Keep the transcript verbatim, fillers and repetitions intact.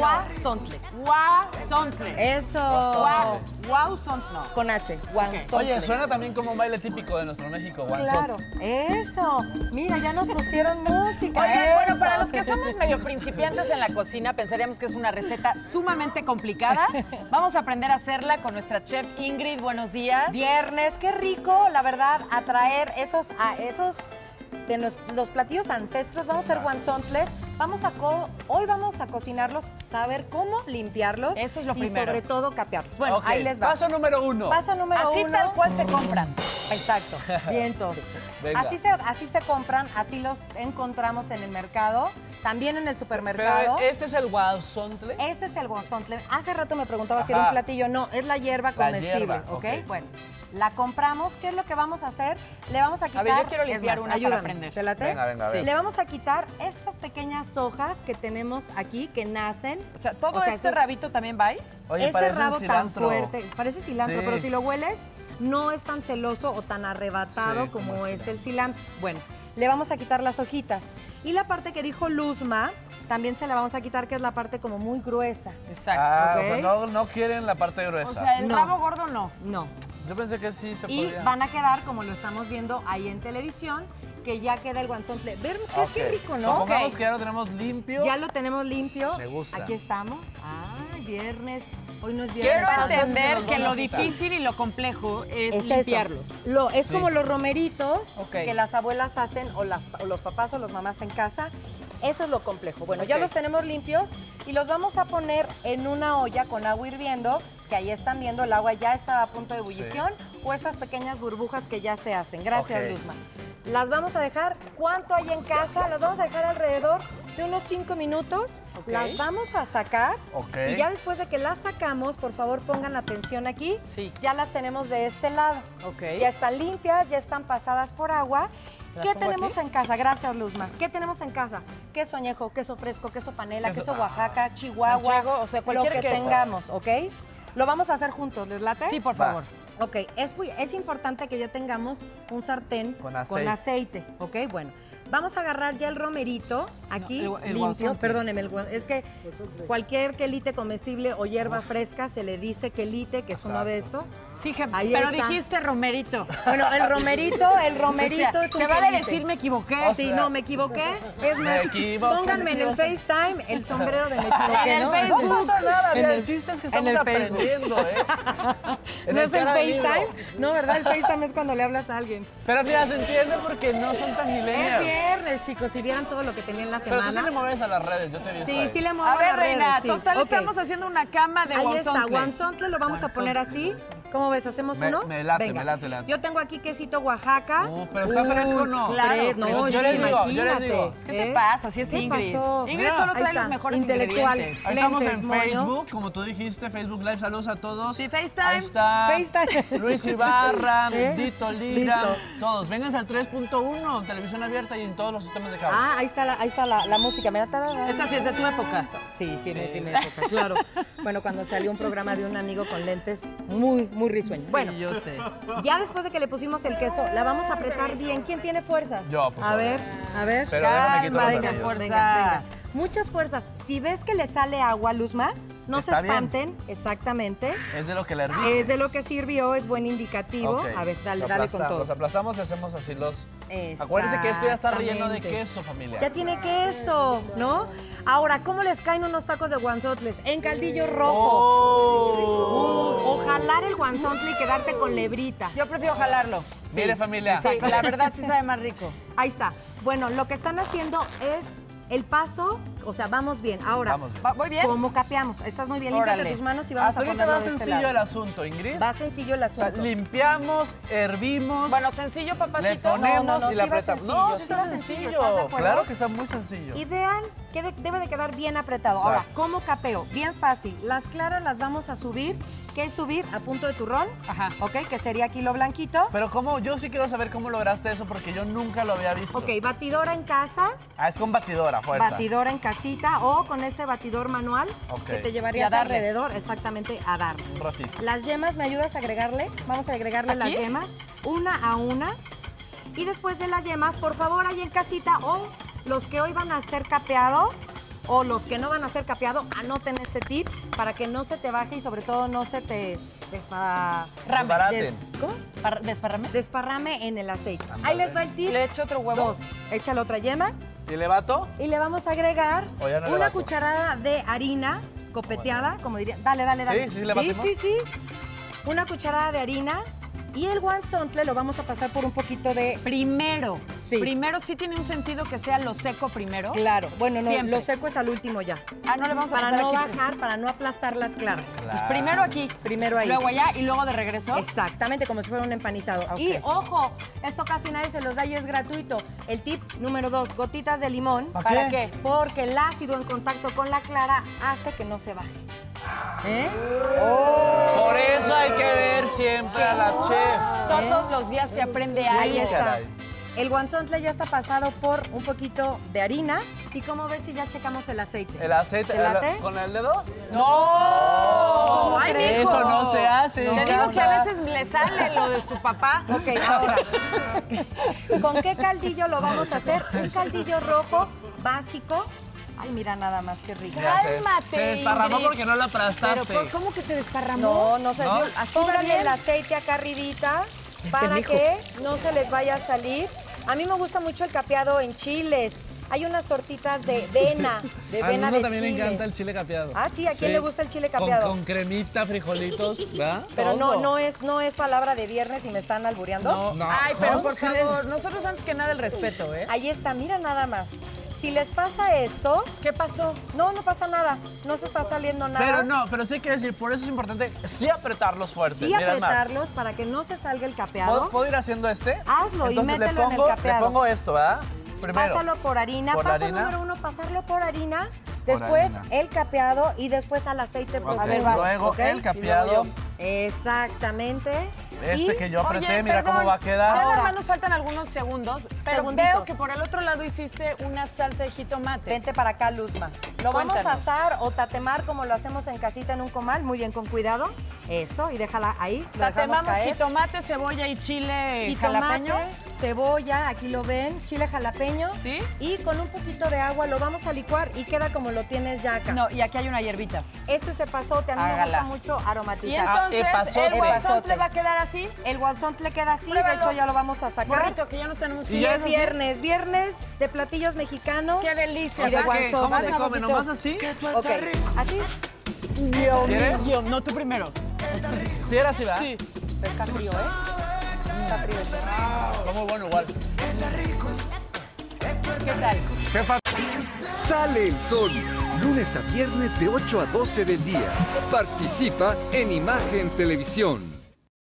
Huauzontles. Huauzontles. Eso. Huauzontles. Con H. Huauzontles. Oye, suena también como un baile típico de nuestro México, Huauzontles. Claro. Eso. Mira, ya nos pusieron música. Oye, bueno, para los que somos medio principiantes en la cocina, pensaríamos que es una receta sumamente complicada. Vamos a aprender a hacerla con nuestra chef Ingrid. Buenos días. Viernes. Qué rico, la verdad, atraer esos... A esos de los, los platillos ancestros. Vamos a hacer huauzontles. Vamos a co hoy vamos a cocinarlos, saber cómo limpiarlos. Eso es lo y primero. Y sobre todo capearlos. Bueno, okay. Ahí les va. Paso número uno. Paso número así uno. Así tal cual se compran. Exacto. Vientos. Así se, así se compran, así los encontramos en el mercado, también en el supermercado. Pero este es el huauzontle. Este es el huauzontle. Hace rato me preguntaba, ajá, si era un platillo. No, es la hierba la comestible. Hierba. Okay? ¿Ok? Bueno. La compramos, ¿qué es lo que vamos a hacer? Le vamos a quitar... A ver, yo quiero limpiar más, una ayuda para aprender. ¿Te late? Venga, venga, sí. Venga. Le vamos a quitar estas pequeñas hojas que tenemos aquí, que nacen. O sea, ¿todo o sea, este es... rabito también va ahí? Oye, ese rabo tan fuerte. Parece cilantro, sí, pero si lo hueles, no es tan celoso o tan arrebatado, sí, como, como es el cilantro. Bueno, le vamos a quitar las hojitas. Y la parte que dijo Luzma... También se la vamos a quitar, que es la parte como muy gruesa. Exacto. Ah, ¿okay? O sea, no, no quieren la parte gruesa. O sea, el no. rabo gordo no. No. Yo pensé que sí se y podía. Y van a quedar, como lo estamos viendo ahí en televisión, que ya queda el huauzontle. Ver, okay, qué rico, ¿no? Supongamos okay. que ya lo tenemos limpio. Ya lo tenemos limpio. Me gusta. Aquí estamos. Ah, viernes. Hoy no es viernes. Quiero entender que lo difícil y lo complejo es, es limpiarlos. Lo, es sí. como los romeritos okay. que las abuelas hacen, o, las, o los papás o las mamás en casa. Eso es lo complejo. Bueno, okay. ya los tenemos limpios y los vamos a poner en una olla con agua hirviendo, que ahí están viendo, el agua ya estaba a punto de ebullición, sí, o estas pequeñas burbujas que ya se hacen. Gracias, okay. Luzma. Las vamos a dejar, ¿cuánto hay en casa? Las vamos a dejar alrededor de unos cinco minutos. Okay. Las vamos a sacar, okay, y ya después de que las sacamos, por favor, pongan atención aquí. Sí. Ya las tenemos de este lado. Okay. Ya están limpias, ya están pasadas por agua. ¿Qué tenemos aquí en casa? Gracias, Luzma. ¿Qué tenemos en casa? Queso añejo, queso fresco, queso panela, queso, queso Oaxaca, ah, Chihuahua, manchego, o sea, cualquier lo que queso tengamos, ¿ok? Lo vamos a hacer juntos, ¿les late? Sí, por favor. Va. Ok, es, es importante que ya tengamos un sartén con aceite. Con aceite, ¿ok? Bueno, vamos a agarrar ya el romerito, aquí, no, el, el limpio, perdóneme, el, es que cualquier quelite comestible o hierba fresca se le dice quelite, que es exacto, uno de estos. Sí, jefe, ahí pero está. Dijiste romerito. Bueno, el romerito, el romerito o sea, es un ¿se quelite? Vale decir me equivoqué? O sea, sí, no, me equivoqué. Es me más, equivoqué, pónganme en el FaceTime el sombrero de me equivoqué, en ¿no? El Facebook. No pasa nada, en el chiste es que estamos aprendiendo, ¿eh? ¿En ¿no el es el FaceTime? No, ¿verdad? El FaceTime es cuando le hablas a alguien. Pero mira, se entiende porque no son tan mileniales. Viernes, chicos, si vieran todo lo que tenían la semana. Pero tú sí le mueves a las redes, yo te vi. Sí, sí le muevo a, a ver, las redes, reina, sí, total, okay, estamos haciendo una cama de huauzontle. Ahí está, huauzontle, lo vamos a poner así. ¿Cómo ves? ¿Hacemos me, uno? Me late, venga, me late, late. Yo tengo aquí quesito Oaxaca. Uh, pero está uh, fresco, ¿no? Claro, fresco, no, yo, sí, les digo, yo les digo. ¿Qué te pasa? Así es Ingrid. Pasó? Ingrid solo trae los mejores ingredientes. Ahí estamos en Facebook, como tú dijiste, Facebook Live, saludos a todos. Sí, FaceTime. Ahí está. FaceTime. Luis Ibarra, Mendito Lira, todos. Vénganse al tres punto uno, televisión abierta y en todos los sistemas de cable. Ah, ahí está la, ahí está la, la música. Mira, tararán. Esta sí es de tu época. Sí, sí, sí, de mi época, claro. Bueno, cuando salió un programa de un amigo con lentes muy, muy risueño. Sí, bueno, yo sé. Ya después de que le pusimos el queso, la vamos a apretar bien. ¿Quién tiene fuerzas? Yo, pues. A ver, a ver. Pero calma, venga, fuerzas. Venga, venga. Muchas fuerzas. Si ves que le sale agua, Luzma, no está se espanten. Bien. Exactamente. Es de lo que le hervió. Es de lo que sirvió, es buen indicativo. Okay. A ver, dale, dale con todo. Los aplastamos y hacemos así los... Acuérdense que esto ya está relleno de queso, familia. Ya tiene queso, ¿no? Ahora, ¿cómo les caen unos tacos de huauzontles? En caldillo rojo. Oh. Uh, o jalar el huauzontle y quedarte con lebrita. Yo prefiero jalarlo. Sí. Mire, familia. Sí, la verdad sí sabe más rico. Ahí está. Bueno, lo que están haciendo es... El paso, o sea, vamos bien. Ahora, vamos bien. ¿Voy bien? ¿Cómo capeamos? Estás muy bien, limpia tus manos y vamos a ponerlo de este lado. Hasta ahorita va sencillo el asunto, Ingrid. Va sencillo el asunto. O sea, limpiamos, hervimos. Bueno, sencillo, papacito. Le ponemos no, no, no, y la sí apretamos. No, sí está sencillo. sencillo. Claro que está muy sencillo. Y vean que de, debe de quedar bien apretado. Exacto. Ahora, ¿cómo capeo? Bien fácil. Las claras las vamos a subir. ¿Qué es subir? A punto de turrón. Ajá. ¿Ok? Que sería aquí lo blanquito. Pero cómo, yo sí quiero saber cómo lograste eso porque yo nunca lo había visto. Ok, batidora en casa. Ah, es con batidora. Fuerza. Batidora en casita o con este batidor manual, okay, que te llevarías alrededor, exactamente, a dar. Un ratito. Las yemas, ¿me ayudas a agregarle? Vamos a agregarle ¿aquí? Las yemas, una a una. Y después de las yemas, por favor, ahí en casita o los que hoy van a ser capeado, o los que no van a ser capeado, anoten este tip para que no se te baje y sobre todo no se te desparrame. Des, ¿Cómo? ¿Desparrame? Desparrame en el aceite. Andale. Ahí les va el tip. Le echo otro huevo. Dos. Échale otra yema. ¿Y le bato? Y le vamos a agregar no una bato. cucharada de harina copeteada, como diría. Dale, dale, dale. Sí, sí, le batimos. Sí, sí, sí. Una cucharada de harina. Y el huauzontle lo vamos a pasar por un poquito de... Primero. Sí. Primero sí tiene un sentido que sea lo seco primero. Claro. Bueno, no, lo seco es al último ya. Ah, no le vamos a pasar aquí. Para no bajar, para no aplastar las claras. Claro. Primero aquí. Primero ahí. Luego allá y luego de regreso. Exactamente, como si fuera un empanizado. Okay. Y, ojo, esto casi nadie se los da y es gratuito. El tip número dos, gotitas de limón. ¿Para, ¿Para qué? qué? Porque el ácido en contacto con la clara hace que no se baje. ¿Eh? Oh. Por eso hay que ver siempre a la chef. Todos ¿Eh? los días se aprende algo. Ahí está. Caray. El huauzontle ya está pasado por un poquito de harina. ¿Y cómo ves si ya checamos el aceite? ¿El aceite? ¿El, ¿Con el dedo? ¡No! no eso no se hace. No, Te digo no, que a veces le sale lo de su papá. Ok, ahora. ¿Con qué caldillo lo vamos a hacer? Un caldillo rojo básico. Ay, mira nada más, qué rico. ¡Cálmate! Se desparramó porque no la aplastaste. ¿Pero cómo que se desparramó? No, no se dio. Así póngale el aceite acá arribita para que no se les vaya a salir. A mí me gusta mucho el capeado en chiles. Hay unas tortitas de avena, de avena de chile. A mí también me encanta el chile capeado. Ah, sí, ¿a quién sí. le gusta el chile capeado? Con, con cremita, frijolitos, ¿verdad? Pero no, no es, no es palabra de viernes y me están albureando. No, no. Ay, pero por favor, nosotros antes que nada el respeto, ¿eh? Ahí está, mira nada más. Si les pasa esto... ¿Qué pasó? No, no pasa nada. No se está saliendo nada. Pero no, pero sí hay que decir, por eso es importante sí apretarlos fuerte. Sí apretarlos más. Para que no se salga el capeado. ¿Puedo, ¿puedo ir haciendo este? Hazlo. Entonces, y mételo pongo, en el capeado. Le pongo esto, ¿verdad? Primero. Pásalo por harina. Por Paso harina. número uno, pasarlo por harina. Después por harina. el capeado y después al aceite. Por okay. A ver, vas. Luego okay. el capeado. Exactamente. Este que yo apreté, Oye, mira perdón, cómo va a quedar. Ya nada más nos faltan algunos segundos, pero Segunditos. veo que por el otro lado hiciste una salsa de jitomate. Vente para acá, Luzma. Lo Cuéntanos. vamos a asar o tatemar como lo hacemos en casita en un comal, muy bien, con cuidado. Eso, y déjala ahí. Lo Tatemamos jitomate, jitomate, cebolla y chile jitomate, jalapeño. Cebolla, aquí lo ven, chile jalapeño. Sí. Y con un poquito de agua lo vamos a licuar y queda como lo tienes ya acá. No, y aquí hay una hierbita. Este se pasote, a mí Hágala. me gusta mucho aromatizar. Y entonces ah, el, el huauzontle va a quedar así. ¿Sí? El huauzontle queda así, Pruébalo. de hecho ya lo vamos a sacar. Bonito, que ya nos tenemos que y ya es viernes, ¿sí? viernes de platillos mexicanos. ¡Qué delicia! Y de huauzontle. ¿Cómo se come? ¿Nomás así? Ok, ¿así? Dios mío, no, tú primero. ¿Sí era así, verdad? Sí. Está frío, ¿eh? Está frío. Está muy bueno igual. ¿Qué tal? ¿Qué pasa? Sale el sol, lunes a viernes de ocho a doce del día. Participa en Imagen Televisión.